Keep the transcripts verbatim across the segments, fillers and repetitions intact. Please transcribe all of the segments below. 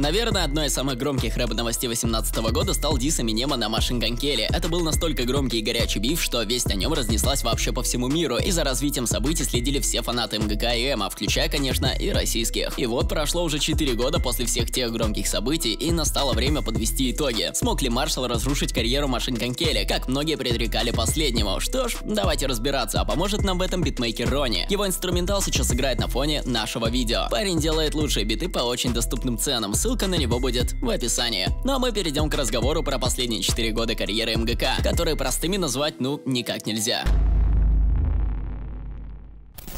Наверное, одной из самых громких рэп-новостей две тысячи восемнадцатого года стал дисс Эминема на Machine Gun Kelly. Это был настолько громкий и горячий биф, что весть о нем разнеслась вообще по всему миру, и за развитием событий следили все фанаты МГК и Эма, включая, конечно, и российских. И вот прошло уже четыре года после всех тех громких событий, и настало время подвести итоги. Смог ли Маршалл разрушить карьеру Machine Gun Kelly, как многие предрекали последнему? Что ж, давайте разбираться, а поможет нам в этом битмейкер Roney. Его инструментал сейчас играет на фоне нашего видео. Парень делает лучшие биты по очень доступным ценам, ссылка на него будет в описании. Ну а мы перейдем к разговору про последние четыре года карьеры МГК, которые простыми назвать ну никак нельзя.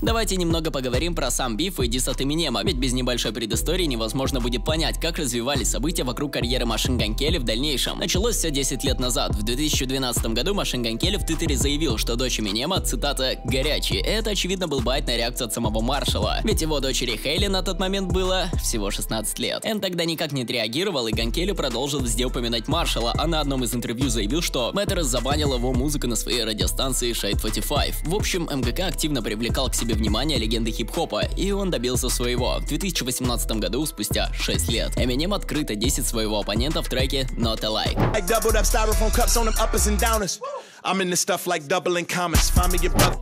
Давайте немного поговорим про сам биф и дисс от Эминема, ведь без небольшой предыстории невозможно будет понять, как развивались события вокруг карьеры Machine Gun Kelly в дальнейшем. Началось все десять лет назад. В две тысячи двенадцатом году Machine Gun Kelly в Твиттере заявил, что дочь Эминема, цитата, «горячий». Это, очевидно, был байт на реакцию от самого Маршалла, ведь его дочери Хейли на тот момент было всего шестнадцать лет. Эн тогда никак не отреагировал, и Ган Келли продолжил везде упоминать Маршалла, а на одном из интервью заявил, что Мэттерс забанил его музыку на своей радиостанции Шейд форти файв. В общем, МГК активно привлекал к себе внимание легенды хип-хопа, и он добился своего. В две тысячи восемнадцатом году, спустя шесть лет, Эминем открыто десять своего оппонента в треке Not Alike.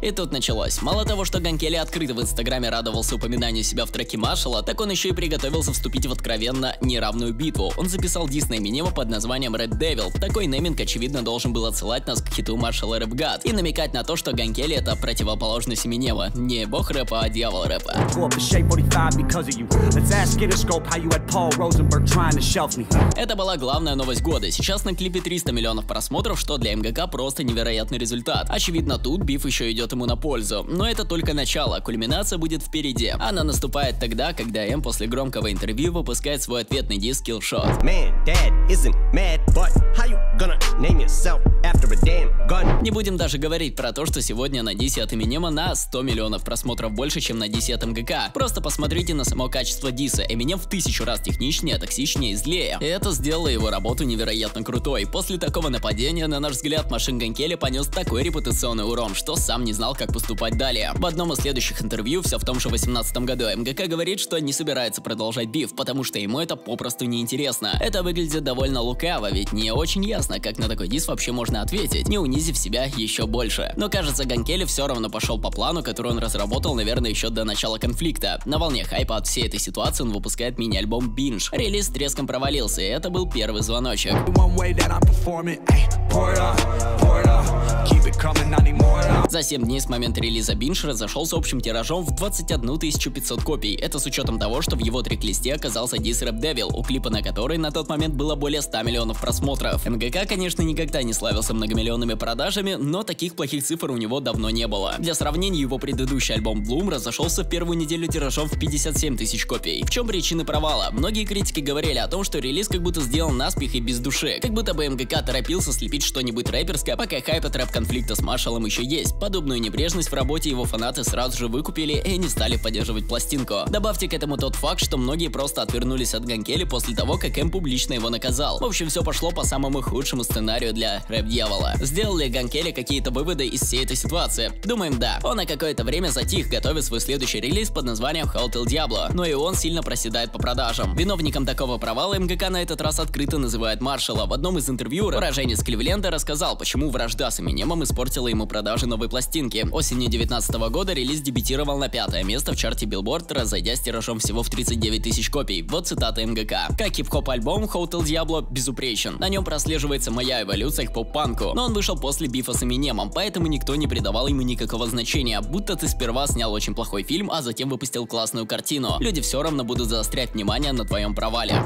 И тут началось. Мало того, что Ган Келли открыто в инстаграме радовался упоминанию себя в треке Маршалла, так он еще и приготовился вступить в откровенно неравную битву. Он записал дисс на Эминема под названием Red Devil. Такой нейминг, очевидно, должен был отсылать нас к хиту Маршалла «Рэп Гад» и намекать на то, что Ган Келли — это противоположность Эминема. Не бог рэпа, а дьявол рэпа. Это была главная новость года. Сейчас на клипе триста миллионов просмотров, что для МГК просто не невероятный результат. Очевидно, тут биф еще идет ему на пользу. Но это только начало, кульминация будет впереди. Она наступает тогда, когда Эм после громкого интервью выпускает свой ответный диск «Киллшот». Не будем даже говорить про то, что сегодня на дисе от Эминема на сто миллионов просмотров больше, чем на дисе от МГК. Просто посмотрите на само качество диса. Эминем в тысячу раз техничнее, токсичнее и злее. И это сделало его работу невероятно крутой. После такого нападения, на наш взгляд, Machine Gun Kelly понес такой репутационный урон, что сам не знал, как поступать далее. В одном из следующих интервью, все в том же восемнадцатом году, МГК говорит, что не собирается продолжать биф, потому что ему это попросту неинтересно. Это выглядит довольно лукаво, ведь не очень ясно, как на такой дисс вообще можно ответить, не унизив себя еще больше. Но кажется, Ган Келли все равно пошел по плану, который он разработал, наверное, еще до начала конфликта. На волне хайпа от всей этой ситуации он выпускает мини-альбом Binge. Релиз треском провалился, и это был первый звоночек. За семь дней с момента релиза Binge разошелся общим тиражом в двадцать одну тысячу пятьсот копий. Это с учетом того, что в его трек-листе оказался дисс Рэп Девил, у клипа на который на тот момент было более ста миллионов просмотров. МГК, конечно, никогда не славился многомиллионными продажами, но таких плохих цифр у него давно не было. Для сравнения, его предыдущий альбом Блум разошелся в первую неделю тиражом в пятьдесят семь тысяч копий. В чем причины провала? Многие критики говорили о том, что релиз как будто сделан наспех и без души, как будто бы МГК торопился слепить что-нибудь рэперское, пока хайп от рэп-конфликта с Маршалом еще есть. Подобную небрежность в работе его фанаты сразу же выкупили и не стали поддерживать пластинку. Добавьте к этому тот факт, что многие просто отвернулись от Ган Келли после того, как Эм публично его наказал. В общем, все пошло по самому худшему сценарию для рэп-дьявола. Сделал ли Ган Келли какие-то выводы из всей этой ситуации? Думаем, да. Он на какое-то время затих, готовя свой следующий релиз под названием Hotel Diablo, но и он сильно проседает по продажам. Виновником такого провала МГК на этот раз открыто называет Маршалла. В одном из интервью уроженец Кливленда рассказал, почему вражда с Эминемом испортила ему продажи новой пластинки. Осенью две тысячи девятнадцатого года релиз дебютировал на пятое место в чарте Billboard, разойдясь тиражом всего в тридцать девять тысяч копий. Вот цитата МГК. Как хип-хоп-альбом, Hotel Diablo безупречен. На нем прослеживается моя эволюция к поп-панку. Но он вышел после бифа с Эминемом, поэтому никто не придавал ему никакого значения. Будто ты сперва снял очень плохой фильм, а затем выпустил классную картину. Люди все равно будут заострять внимание на твоем провале.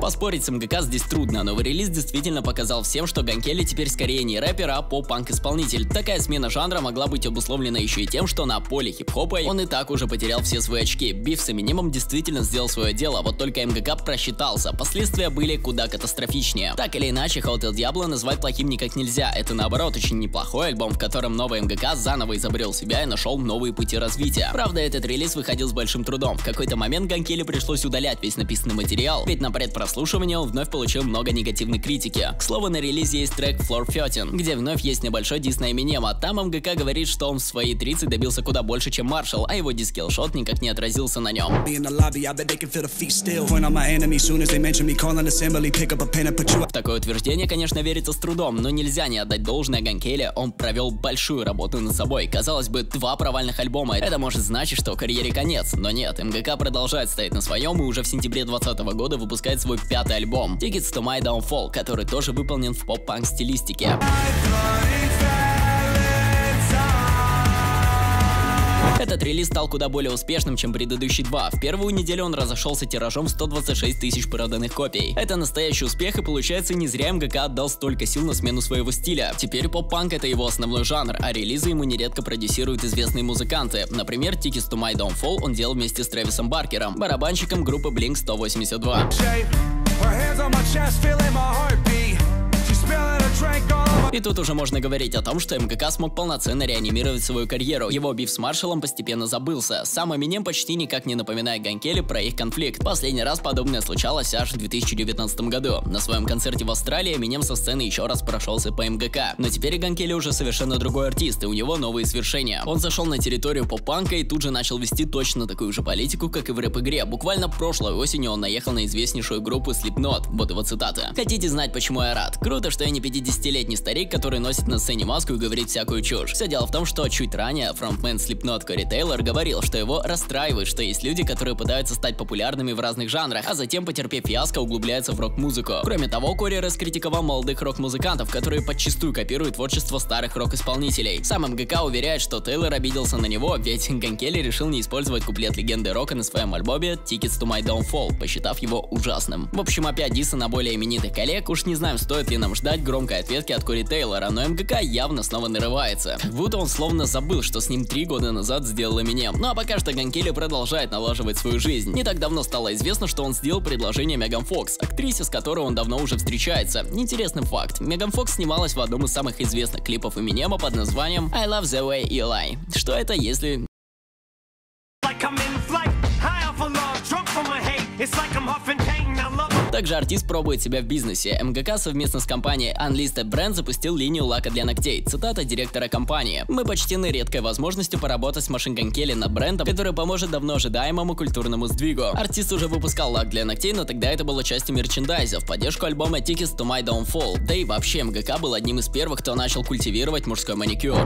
Поспорить с МГК здесь трудно, новый релиз действительно показал всем, что Ган Келли теперь скорее не рэпер, а поп-панк-исполнитель. Такая смена жанра могла быть обусловлена еще и тем, что на поле хип-хопа он и так уже потерял все свои очки. Биф с Эминемом действительно сделал свое дело, вот только МГК просчитался, последствия были куда катастрофичнее. Так или иначе, Hotel Diablo назвать плохим никак нельзя, это наоборот очень неплохой альбом, в котором новый МГК заново изобрел себя и нашел новые пути развития. Правда, этот релиз выходил с большим трудом. В какой-то момент Ганкелю пришлось удалять весь написанный материал, ведь на предпрослушивание он вновь получил много негативной критики. К слову, на релизе есть трек Floor Fertin, где вновь есть небольшой дисс на Эминема. Там МГК говорит, что он в свои тридцать добился куда больше, чем Маршал, а его дисс Киллшот никак не отразился на нем. В такое утверждение, конечно, верится с трудом, но нельзя не отдать должное Ганкеле, он провел большую работу над собой. Казалось бы, два провальных альбома, это может значить, что карьере конец, но нет, МГК продолжает стоять на своем и уже в сентябре двадцатого года выпускает свой пятый альбом Tickets to My Downfall, который тоже выполнен в поп-панк стилистике. Этот релиз стал куда более успешным, чем предыдущие два. В первую неделю он разошелся тиражом сто двадцать шесть тысяч проданных копий. Это настоящий успех, и получается, не зря МГК отдал столько сил на смену своего стиля. Теперь поп-панк — это его основной жанр, а релизы ему нередко продюсируют известные музыканты. Например, Tickets to My Downfall он делал вместе с Трэвисом Баркером, барабанщиком группы Blink сто восемьдесят два. И тут уже можно говорить о том, что МГК смог полноценно реанимировать свою карьеру. Его биф с Маршалом постепенно забылся. Сам Эминем почти никак не напоминает Ганкеле про их конфликт. Последний раз подобное случалось аж в две тысячи девятнадцатом году. На своем концерте в Австралии Эминем со сцены еще раз прошелся по МГК. Но теперь Ганкеле уже совершенно другой артист, и у него новые свершения. Он зашел на территорию поп-панка и тут же начал вести точно такую же политику, как и в рэп-игре. Буквально прошлой осенью он наехал на известнейшую группу Slipknot. Вот его цитата. «Хотите знать, почему я рад? Круто, что я не пятидесятилетний старик, который носит на сцене маску и говорит всякую чушь». Все дело в том, что чуть ранее фронтмен Slipknot Кори Тейлор говорил, что его расстраивает, что есть люди, которые пытаются стать популярными в разных жанрах, а затем, потерпев фиаско, углубляются в рок-музыку. Кроме того, Кори раскритиковал молодых рок-музыкантов, которые подчистую копируют творчество старых рок-исполнителей. Сам МГК уверяет, что Тейлор обиделся на него, ведь Ганкеле решил не использовать куплет легенды рока на своем альбоме Tickets to My Downfall, посчитав его ужасным. В общем, опять дисы на более именитых коллег. Уж не знаем, стоит ли нам ждать громкой ответки от Кори Тейлора, но МГК явно снова нарывается. Как будто он словно забыл, что с ним три года назад сделал Эминем. Ну а пока что Ганкеле продолжает налаживать свою жизнь. Не так давно стало известно, что он сделал предложение Меган Фокс, актрисе, с которой он давно уже встречается. Интересный факт. Меган Фокс снималась в одном из самых известных клипов Эминема под названием I Love the Way You lie. Что это, если... Также артист пробует себя в бизнесе. МГК совместно с компанией Unleashed App Brand запустил линию лака для ногтей. Цитата директора компании. «Мы почтены редкой возможностью поработать с Machine Gun Kelly над брендом, который поможет давно ожидаемому культурному сдвигу». Артист уже выпускал лак для ногтей, но тогда это было частью мерчендайза в поддержку альбома Tickets to My Downfall. Да и вообще МГК был одним из первых, кто начал культивировать мужской маникюр.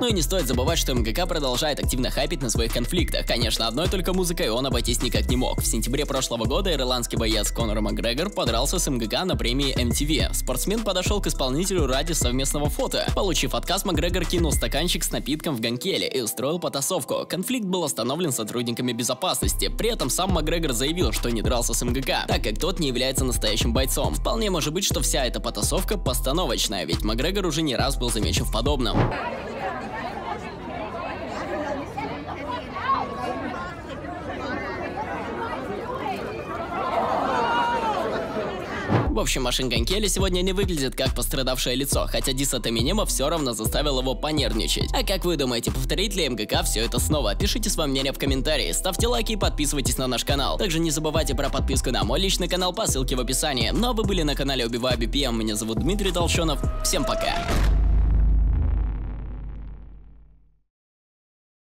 Ну и не стоит забывать, что МГК продолжает активно хайпить на своих конфликтах. Конечно, одной только музыкой он обойтись никак не мог. В сентябре прошлого года ирландский боец Конор Макгрегор подрался с МГК на премии эм ти ви. Спортсмен подошел к исполнителю ради совместного фото. Получив отказ, Макгрегор кинул стаканчик с напитком в Ганкеле и устроил потасовку. Конфликт был остановлен сотрудниками безопасности. При этом сам Макгрегор заявил, что не дрался с МГК, так как тот не является настоящим бойцом. Вполне может быть, что вся эта потасовка постановочная, ведь Макгрегор уже не раз был замечен в подобном. В общем, Machine Gun Kelly сегодня не выглядит как пострадавшее лицо, хотя дисс от Эминема все равно заставил его понервничать. А как вы думаете, повторит ли МГК все это снова? Пишите свое мнение в комментарии, ставьте лайки и подписывайтесь на наш канал. Также не забывайте про подписку на мой личный канал по ссылке в описании. Ну а вы были на канале Убиваю бэ пэ эм, меня зовут Дмитрий Толщенов, всем пока!